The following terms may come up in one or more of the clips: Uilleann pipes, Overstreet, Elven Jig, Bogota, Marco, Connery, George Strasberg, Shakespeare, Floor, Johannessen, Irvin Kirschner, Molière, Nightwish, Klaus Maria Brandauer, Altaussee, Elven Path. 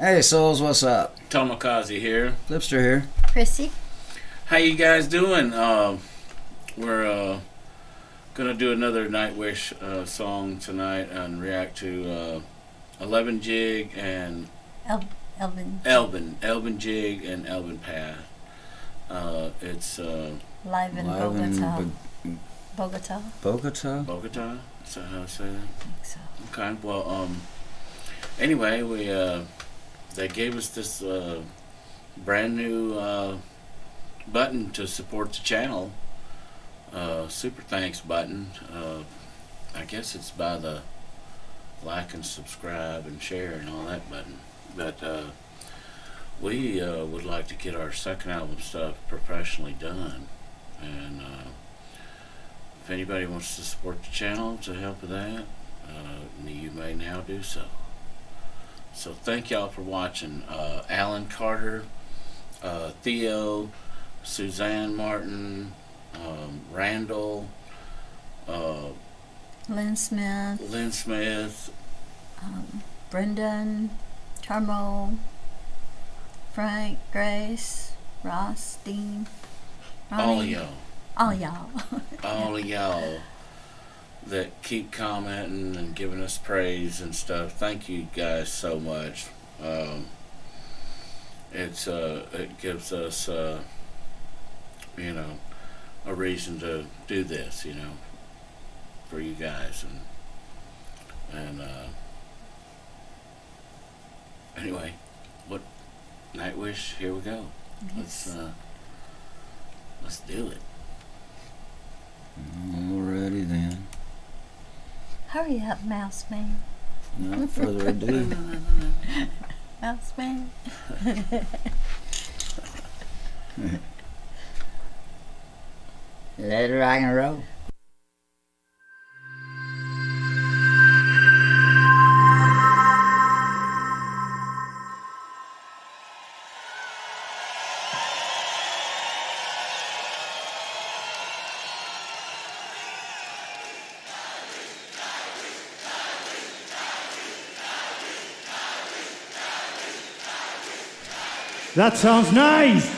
Hey souls, what's up? Tomokazi here. Flipster here. Chrissy. How you guys doing? We're gonna do another Nightwish song tonight and react to Elven Jig and Elven Jig and Elven Path. It's live in Bogota. Is that how I say that? I think so. Okay. Well, anyway, we they gave us this brand new button to support the channel, super thanks button. I guess it's by the like and subscribe and share and all that button. But we would like to get our second album stuff professionally done, and if anybody wants to support the channel to help with that, you may now do so. So thank y'all for watching. Alan Carter, Theo, Suzanne Martin, Randall, Lynn Smith, Brendan, Charmo, Frank, Grace, Ross, Dean, Ronnie, all y'all, all of y'all that keep commenting and giving us praise and stuff. Thank you guys so much. It gives us you know, a reason to do this, you know, for you guys. And anyway, what Nightwish, here we go. Yes. Let's do it. Alrighty then. Hurry up, Mouse Man. No further ado. Mouse Man. Let it rock and roll. That sounds nice!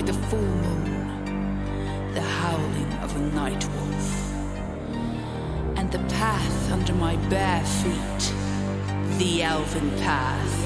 by the full moon, the howling of a night wolf, and the path under my bare feet, the Elven Path.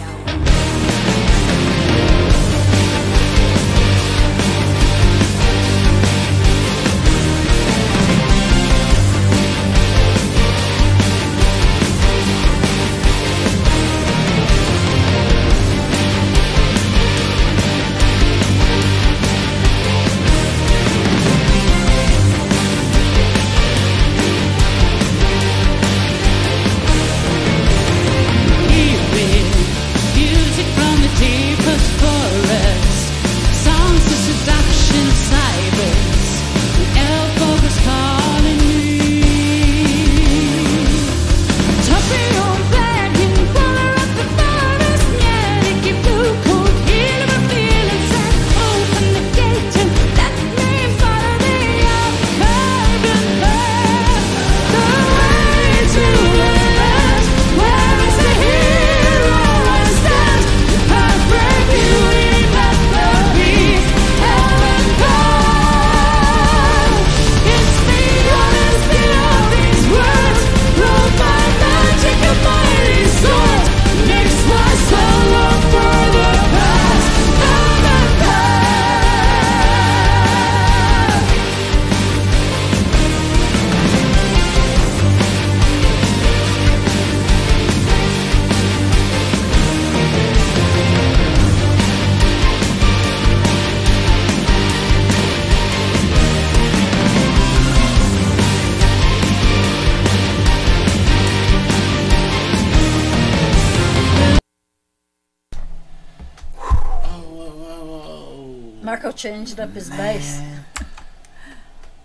Marco changed up his bass.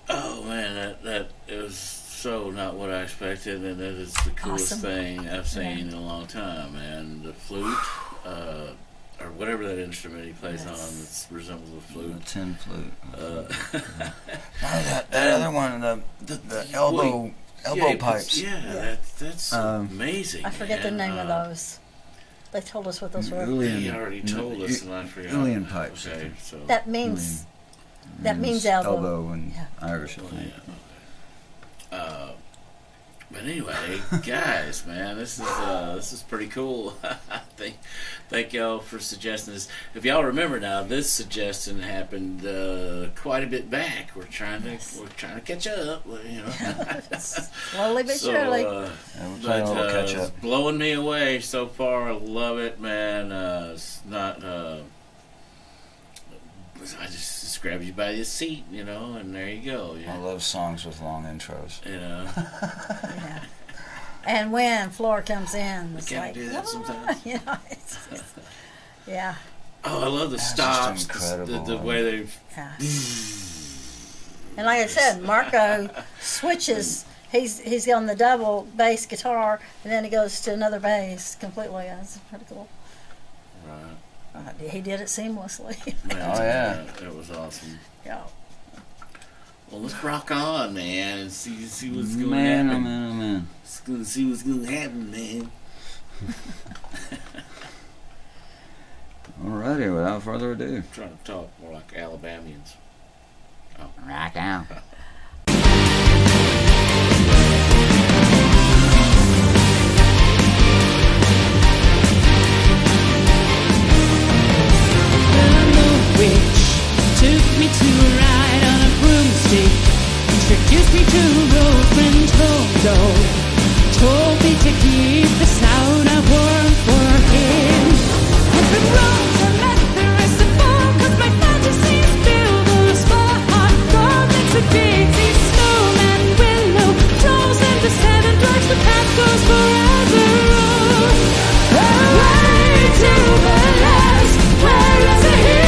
Oh man, that is so not what I expected, and that is the coolest thing I've seen in a long time. And the flute, or whatever that instrument he plays on, that resembles a flute. A tin flute. That other one, the elbow pipes. Yeah, that's amazing. I forget the name of those. They told us what those were. He already told us, and I forgot. Uilleann pipes. Okay, so that means elbow in Irish. But anyway, guys, man, this is pretty cool. Thank y'all for suggesting this. If y'all remember now, this suggestion happened quite a bit back. We're trying to catch up, you know. Slowly but surely. We'll catch up. It's blowing me away so far. I love it, man. It's not. I just grab you by the seat, you know, and there you go. Yeah. I love songs with long intros. You know. Yeah. And when Floor comes in, it's like, do that sometimes. You know, it's just, yeah. Oh, I love the stops. The way they. Yeah. And like I said, Marco switches. He's on the double bass guitar, and then he goes to another bass completely. That's pretty cool. Right. He did it seamlessly. Oh yeah, that was awesome. Yeah. Well, let's rock on, man, and see what's going to happen. Man, it's going to see what's going to happen, man. Alrighty, without further ado. I'm trying to talk more like Alabamians. Oh. Rock on. Took me to a ride on a broomstick, introduced me to a road friend, told me to keep the sound I warm for him. I've been wrong to let the rest of all, cause my fantasies build those far hot gold makes a daisy, snowman, willow, toes in the sand and drugs, the path goes forever on. Away to the last, where is a hero?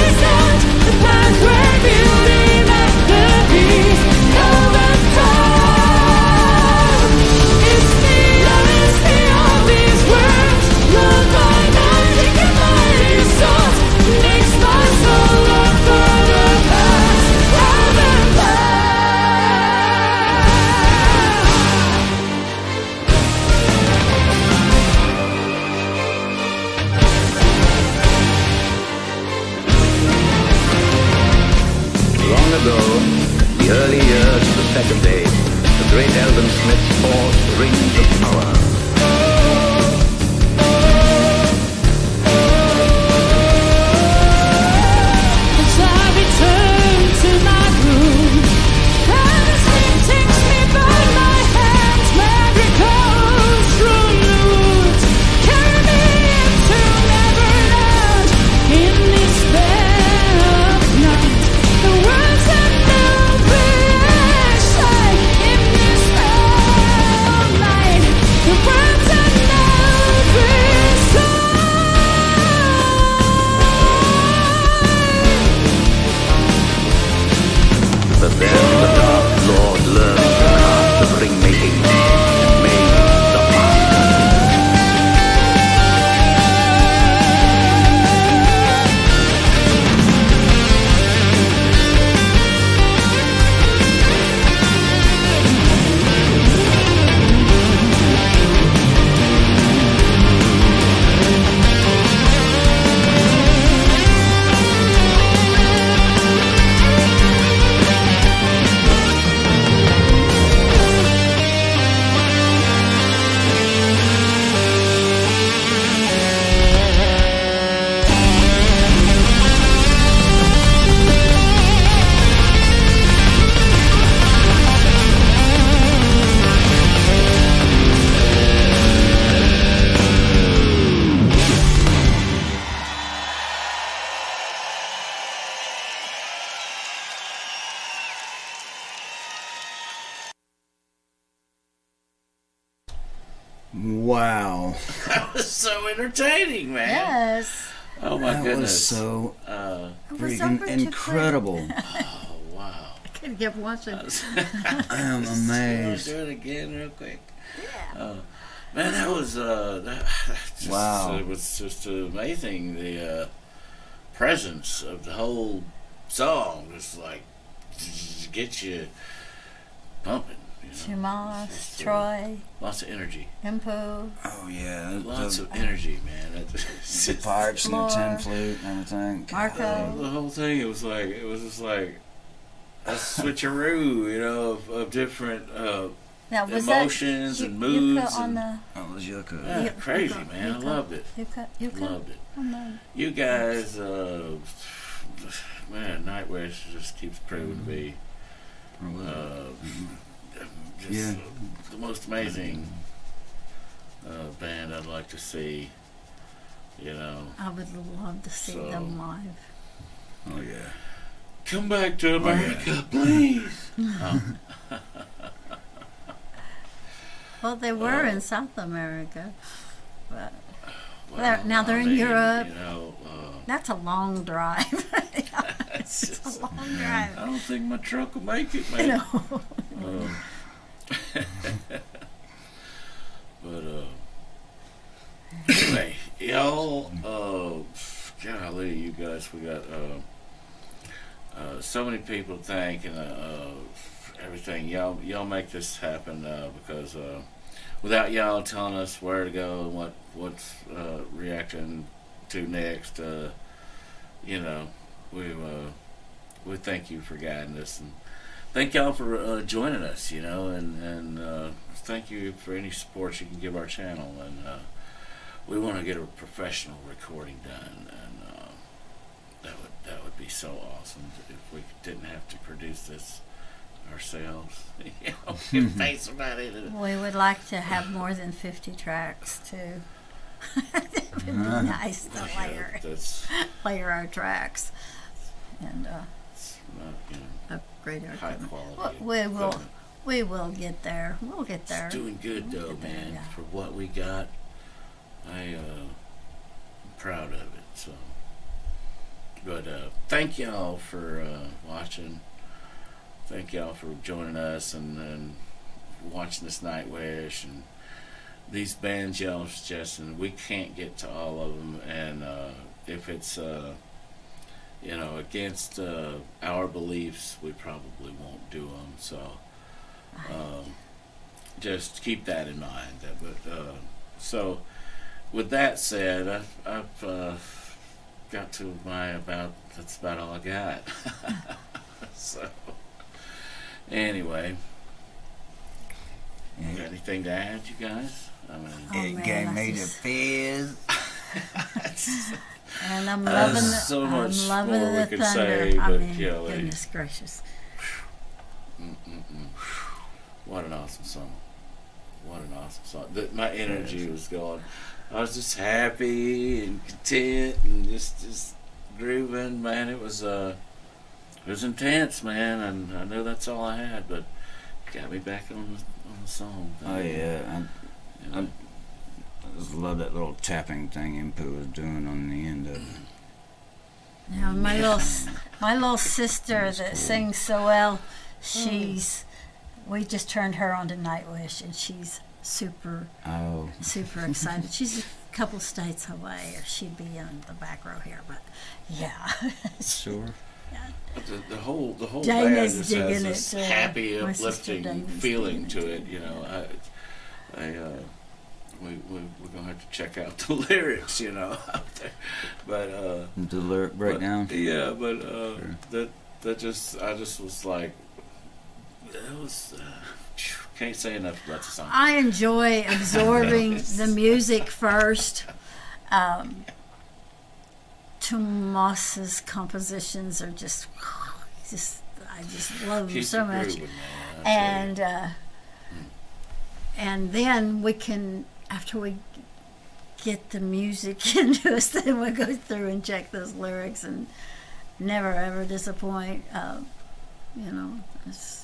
It's the early years of the second day, the great Elven Smith's force rings of power. As I return to my room, and the sleep takes me by my hands, mandracles from the woods carry me into Neverland. In this bed of night, the words that will be exiled. In this bed of night, the words that will be exiled. But then the Dark Lord learned the craft of ring-making, and made the master. Wow. That was so entertaining, man. Yes. Oh, my goodness. That was so freaking incredible. Oh, wow. I couldn't keep watching. I'm amazed. Do it again real quick. Yeah. Man, that was... wow. It was just amazing, the presence of the whole song. Just like, get you pumping. You know, Shamash, Troy. Lots of energy. Impo. Oh, yeah. Lots of energy, man. The pipes and the tin flute and everything. Marco. The whole thing, it was just like a switcheroo, you know, of different emotions and moods. And, oh, it was Yucca. Yeah, crazy, man. I loved it. Loved it. You guys, man, Nightwish just keeps proving to be... just the most amazing band I'd like to see, you know. I would love to see them live. Oh, yeah. Come back to America, please. Well, they were in South America. But now they're in Europe. You know, that's a long drive. It's a long drive. I don't think my truck will make it, man. No. But anyway, y'all, golly, you guys, we got so many people to thank, and everything. Y'all make this happen because without y'all telling us where to go and what's reacting to next, you know, we thank you for guiding us. And thank y'all for joining us, you know, and thank you for any support you can give our channel. And we want to get a professional recording done, and that would be so awesome if we didn't have to produce this ourselves. You know, we pay somebody to. We would like to have more than 50 tracks too. It would be nice to layer our tracks, and upgrade our high quality. We will get there. We'll get there. It's doing good though, man. Yeah. For what we got, I'm proud of it. So, but thank y'all for watching. Thank y'all for joining us and watching this Nightwish and these bands y'all suggesting. We can't get to all of them, and if it's you know, against our beliefs, we probably won't do them. So, just keep that in mind. But so, with that said, I've got to my about. That's about all I got. So, Anyway, you got anything to add, you guys? I mean, it gave me the fizz. And I'm loving the, so much I'm loving more the we could thunder. Say, but I mean, goodness gracious. What an awesome song. What an awesome song. My energy was gone. I was just happy and content and just grooving, man. It was intense, man, and I know that's all I had, but it got me back on the song. Oh, yeah. I just love that little tapping thing Impu was doing on the end of it. Now, my little sister that sings so well, she's... We just turned her on to Nightwish, and she's super excited. She's a couple states away, or she'd be in the back row here, but yeah. Sure. Yeah. The whole band just has this happy, uplifting feeling to it. You know, we're gonna have to check out the lyrics, you know, out there. But the lyric breakdown. Yeah, but sure. I just was like. It was, can't say enough about the song. I enjoy absorbing the music first. Tomas's compositions are I just love them so much. And and then we can, after we get the music into us, then we'll go through and check those lyrics and never ever disappoint. You know, it's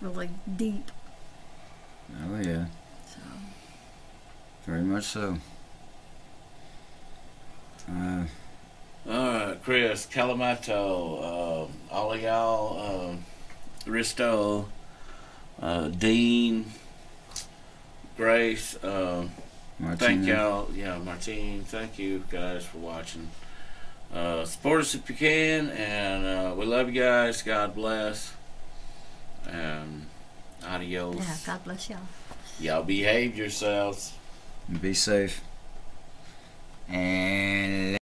really deep. Oh yeah. So. Very much so. Alright, Chris, Kalamato, all of y'all, Risto, Dean, Grace, thank y'all, Martine, thank you guys for watching. Support us if you can, and we love you guys. God bless. And adios. Yeah, God bless y'all. Y'all behave yourselves. Be safe. And